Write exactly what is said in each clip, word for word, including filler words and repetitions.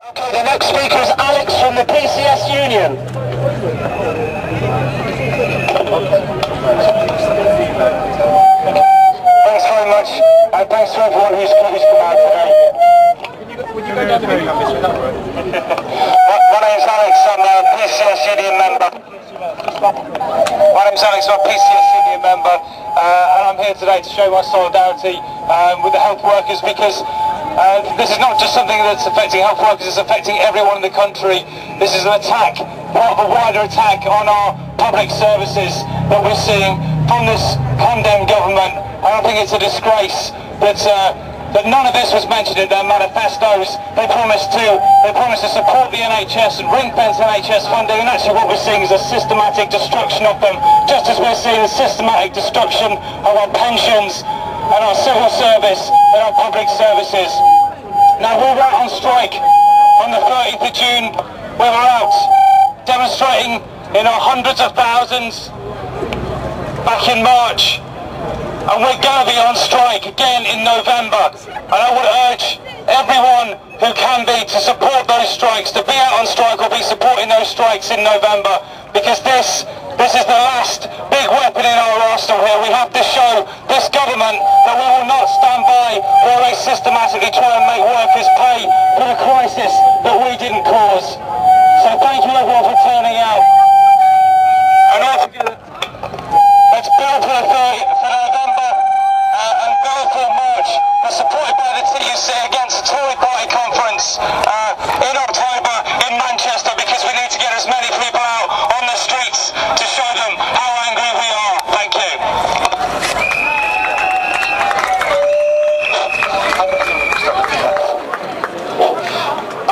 Okay, the next speaker is Alex from the P C S Union. Thanks very much, and thanks to everyone who's, who's come out today. Would you go, would you go down the room, Mister Hain? My name's Alex, I'm a P C S Union member. My name's Alex, I'm a P C S Union member, uh, and I'm here today to show my solidarity um, with the health workers, because Uh, this is not just something that's affecting health workers, it's affecting everyone in the country. This is an attack, part of a wider attack on our public services that we're seeing from this condemned government. I don't think it's a disgrace that, uh, that none of this was mentioned in their manifestos. They promised to, they promised to support the N H S and ring-fence N H S funding, and actually what we're seeing is a systematic destruction of them, just as we're seeing a systematic destruction of our pensions and our civil service and our public services. Now, we were out on strike on the thirtieth of June. We were out demonstrating in our hundreds of thousands back in March, and we're going to be on strike again in November. And I would urge everyone who can be to support those strikes, to be out on strike or be supporting those strikes in November, because this This is the last big weapon in our arsenal here. We have to show this government that we will not stand by while they systematically try and make workers pay for the crisis that we didn't cause. So thank you everyone for turning out. And all together, let's build for the thirtieth, for November uh, and build for March. We're supported by the T U C against the Tory Party Conference uh, in October in Manchester, because we need to get as many people out on the streets to show them how angry we are. Thank you.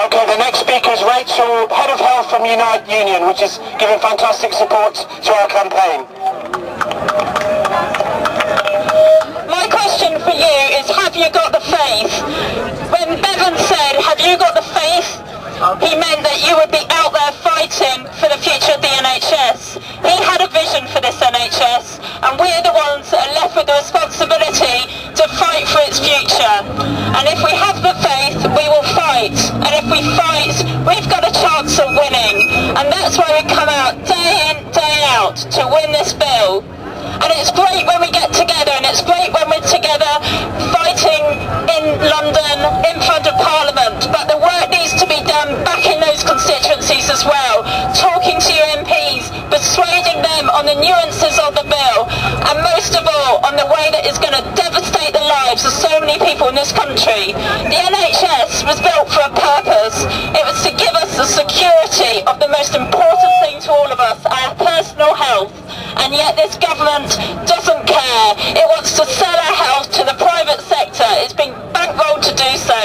Okay, the next speaker is Rachel, Head of Health from Unite Union, which is giving fantastic support to our campaign. My question for you is, have you got the faith? When Bevan said, have you got the faith, he meant that you would be out there fighting for the future of the N H S. He had a vision for this N H S, and we're the ones that are left with the responsibility to fight for its future. And if we have the faith, we will fight. And if we fight, we've got a chance of winning. And that's why we come out day in, day out to win this bill. And it's great when we get together, and it's great when we're together fighting in London, in front of Parliament, but the work needs to be done back in those constituencies as well, talking to your M Ps, persuading them on the nuances of the bill, and most of all, on the way that is going to devastate the lives of so many people in this country. The N H S was built for a purpose. It was to give us the security of the most important thing to all of us, our personal health. And yet this government doesn't care. It wants to sell our health to the private sector. It's been bankrolled to do so,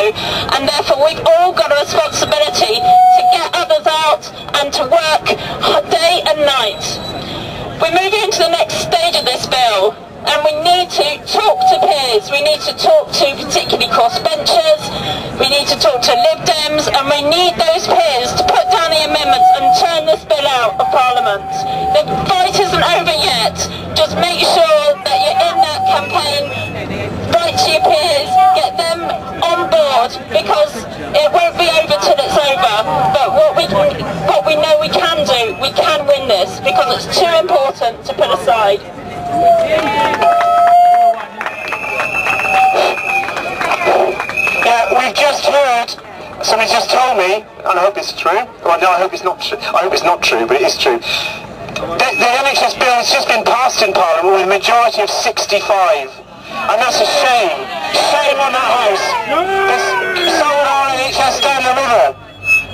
and therefore we've all got a responsibility to get others out and to work day and night. We're moving into the next stage of this bill, and we need to talk to peers. We need to talk to particularly crossbenchers. We need to talk to Lib Dems, and we need those peers to put down the amendments and turn this bill out of Parliament. The fight isn't over yet. Just make sure that you're in that campaign. Write to your peers, get them on board, because it won't be over till it's over. But what we can, what we know we can do, we can win this, because it's too important to put aside. Yeah, we've just heard, somebody just told me, and I hope it's true, well no, I hope it's not true, I hope it's not true, but it is true. The, the N H S bill has just been passed in Parliament with a majority of sixty-five, and that's a shame. Shame on that house. There's so on our N H S down the river.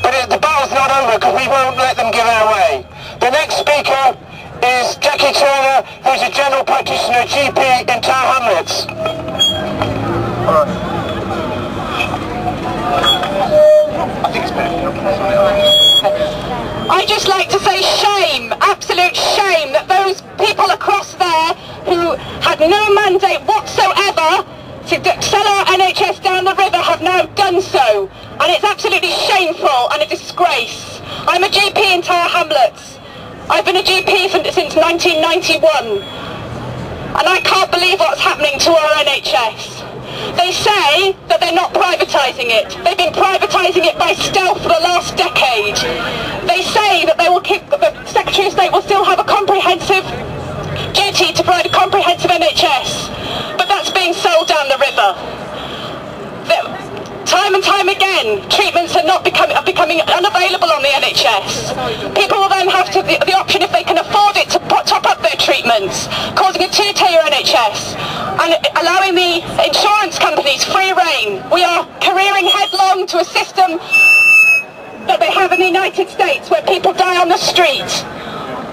But it, the battle's not over, because we won't let them give it away. The next speaker is Jackie Turner, who's a general practitioner G P in Tower Hamlets. Alright. I think it's better. I'd just like to say shame, absolute shame, that those people across there who had no mandate whatsoever to sell our N H S down the river have now done so. And it's absolutely shameful and a disgrace. I'm a G P in Tower Hamlets. I've been a G P since nineteen ninety-one, and I can't believe what's happening to our N H S. They say that they're not privatising it. They've been privatising it by stealth for the last decade. They say that they will keep, the Secretary of State will still have a comprehensive duty to provide a comprehensive N H S, but that's being sold down the river. The, Time and time again, treatments are not become, are becoming unavailable on the N H S. People will then have to, the, the option, if they can afford it, to top up their treatments, causing a two-tier N H S and allowing the insurance companies free rein. We are careering headlong to a system that they have in the United States, where people die on the street.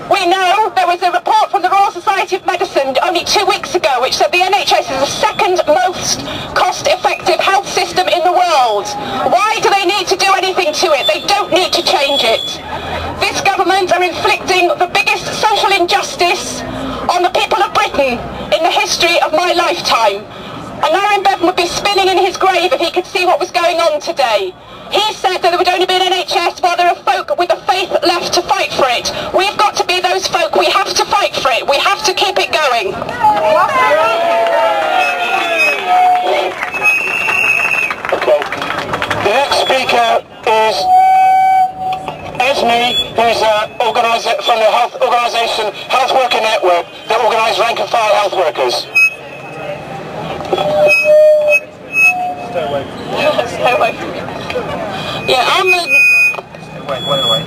We know there was a report from the Royal Society of Medicine only two weeks ago which said the N H S is the second most cost-effective health system in the world. Why do they need to do anything to it? They don't need to change it. This government are inflicting the biggest social injustice on the people of Britain in the history of my lifetime. And Aneurin Bevan would be spinning in his grave if he could see what was going on today. He said that there would only be an N H S while there are folk with the faith left to fight for it. We've got to be those folk. We have to fight for it. We have to keep it going. Okay. The next speaker is Esme, who's uh, organiser from the health organisation Health Worker Network that organise rank and file health workers. Stay away. Stay away. Yeah, I'm a... Wait, wait, wait.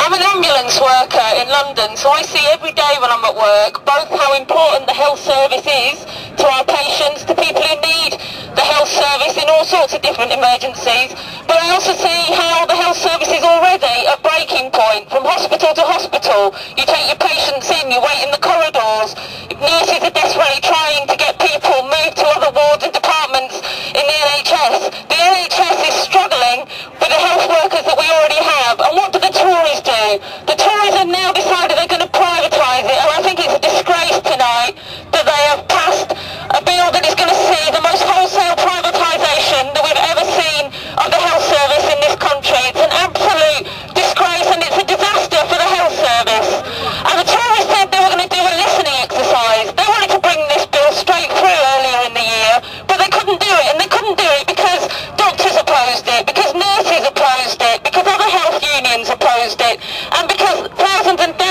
I'm an ambulance worker in London, so I see every day when I'm at work both how important the health service is to our patients, to people who need the health service in all sorts of different emergencies, but I also see how the health service is already at breaking point. From hospital to hospital, you take your patients in, you wait in the corridors, nurses are desperately trying to get people moved to other wards and departments in the N H S. The N H S is struggling with the health workers that we already have, and what do the Tories do? The Tories have now decided they're going to privatise it, and I think it's a disgrace tonight that they have passed a bill that is going to see the most wholesale privatisation that we've ever seen of the health service in this country. It's an absolute disgrace and it's a disaster for the health service. And the Tories said they were going to do a listening exercise. They wanted to bring this bill straight through earlier in the year, but they couldn't do it, and they couldn't do it because doctors opposed it, because nurses opposed it, because other health unions opposed it, and because thousands and thousands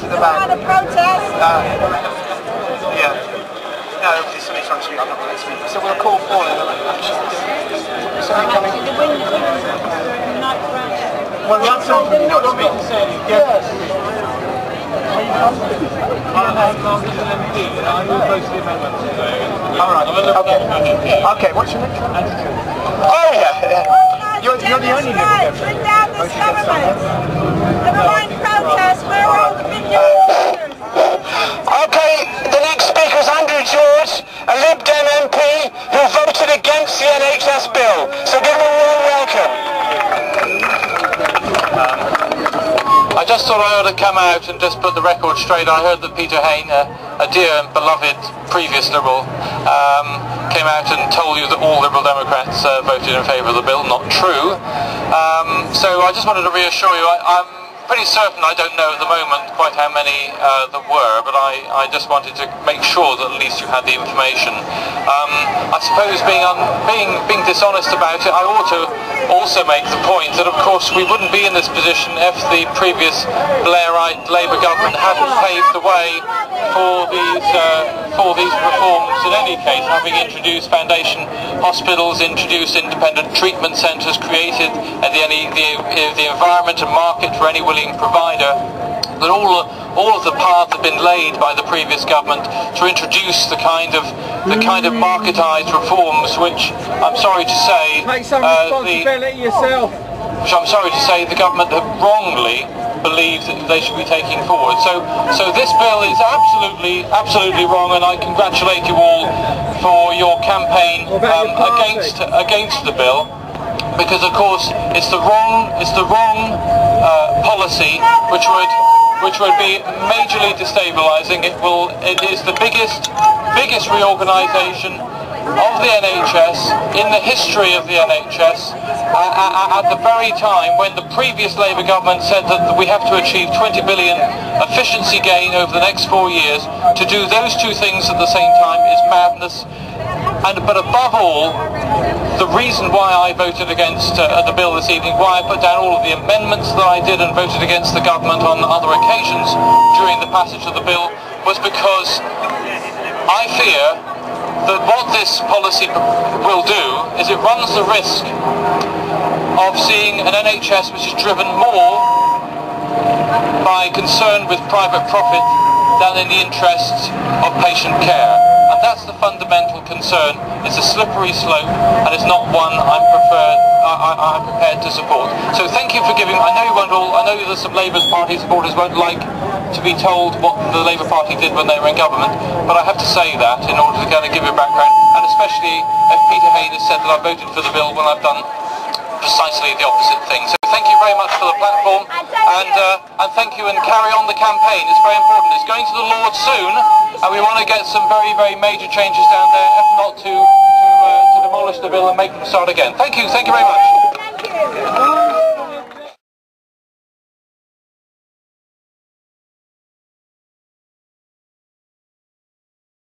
confused at about... It's not a protest! Uh, yeah. No, obviously somebody's trying to shoot, I'm not going to speak. So we'll call for it. Somebody coming? Well, that's all we can say. Yes. Alright, okay, what's your name? Oh yeah, yeah. You're, you're the only one. Bring down this government. Never mind protests, where are all the big unions? Okay, the next speaker is Andrew George, a Lib Dem M P who voted against the N H S bill. So give him a warm welcome. I just thought I ought to come out and just put the record straight. I heard that Peter Hain, uh, a dear and beloved previous Liberal, um, came out and told you that all Liberal Democrats uh, voted in favour of the bill. Not true. Um, so I just wanted to reassure you, I, I'm pretty certain, I don't know at the moment quite how many uh, there were, but I, I just wanted to make sure that at least you had the information. Um, I suppose being, un, being, being dishonest about it, I ought to also make the point that of course we wouldn't be in this position if the previous Blairite Labour government hadn't paved the way for these, uh, for these reforms in any case, having introduced foundation hospitals, introduced independent treatment centres, created uh, the, any, the, uh, the environment and market for any willing provider, that all, all of the paths have been laid by the previous government to introduce the kind of the kind of marketised reforms which, I'm sorry to say, Take some responsibility uh, the, yourself. which I'm sorry to say the government have wrongly believed that they should be taking forward. So, so this bill is absolutely, absolutely wrong, and I congratulate you all for your campaign um, against against the bill, because of course it's the wrong it's the wrong uh, policy which would. which would be majorly destabilising. It will. It is the biggest, biggest reorganisation of the N H S in the history of the N H S. Uh, at the very time when the previous Labour government said that we have to achieve twenty billion efficiency gain over the next four years, to do those two things at the same time is madness. And, but above all, the reason why I voted against uh, the bill this evening, why I put down all of the amendments that I did and voted against the government on other occasions during the passage of the bill, was because I fear that what this policy will do is it runs the risk of seeing an N H S which is driven more by concern with private profit than in the interests of patient care. And that's the fundamental concern. It's a slippery slope, and it's not one I'm, preferred, I, I, I'm prepared to support. So thank you for giving. I know you won't all. I know that some Labour Party supporters won't like to be told what the Labour Party did when they were in government, but I have to say that in order to kind of give you a background, and especially if Peter Hain has said that I voted for the bill when I've done precisely the opposite thing. So thank you very much for the platform, and uh, and thank you, and carry on the campaign. It's very important. It's going to the Lord soon. And we want to get some very, very major changes down there, if not to, to, uh, to demolish the bill and make them start again. Thank you, thank you very much.